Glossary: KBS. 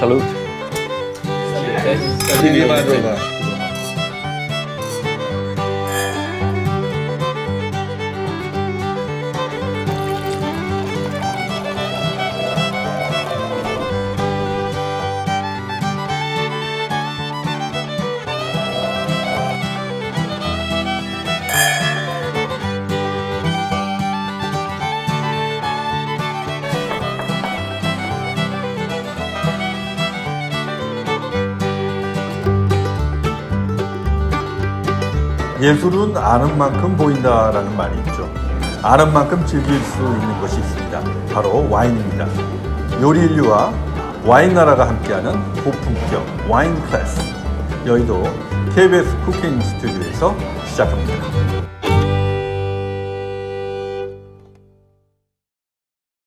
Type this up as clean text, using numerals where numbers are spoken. Salute. Terima kasih. 예술은 아는 만큼 보인다라는 말이 있죠. 아는 만큼 즐길 수 있는 것이 있습니다. 바로 와인입니다. 요리 인류와 와인 나라가 함께하는 고품격 와인 클래스. 여의도 KBS 쿠킹 스튜디오에서 시작합니다.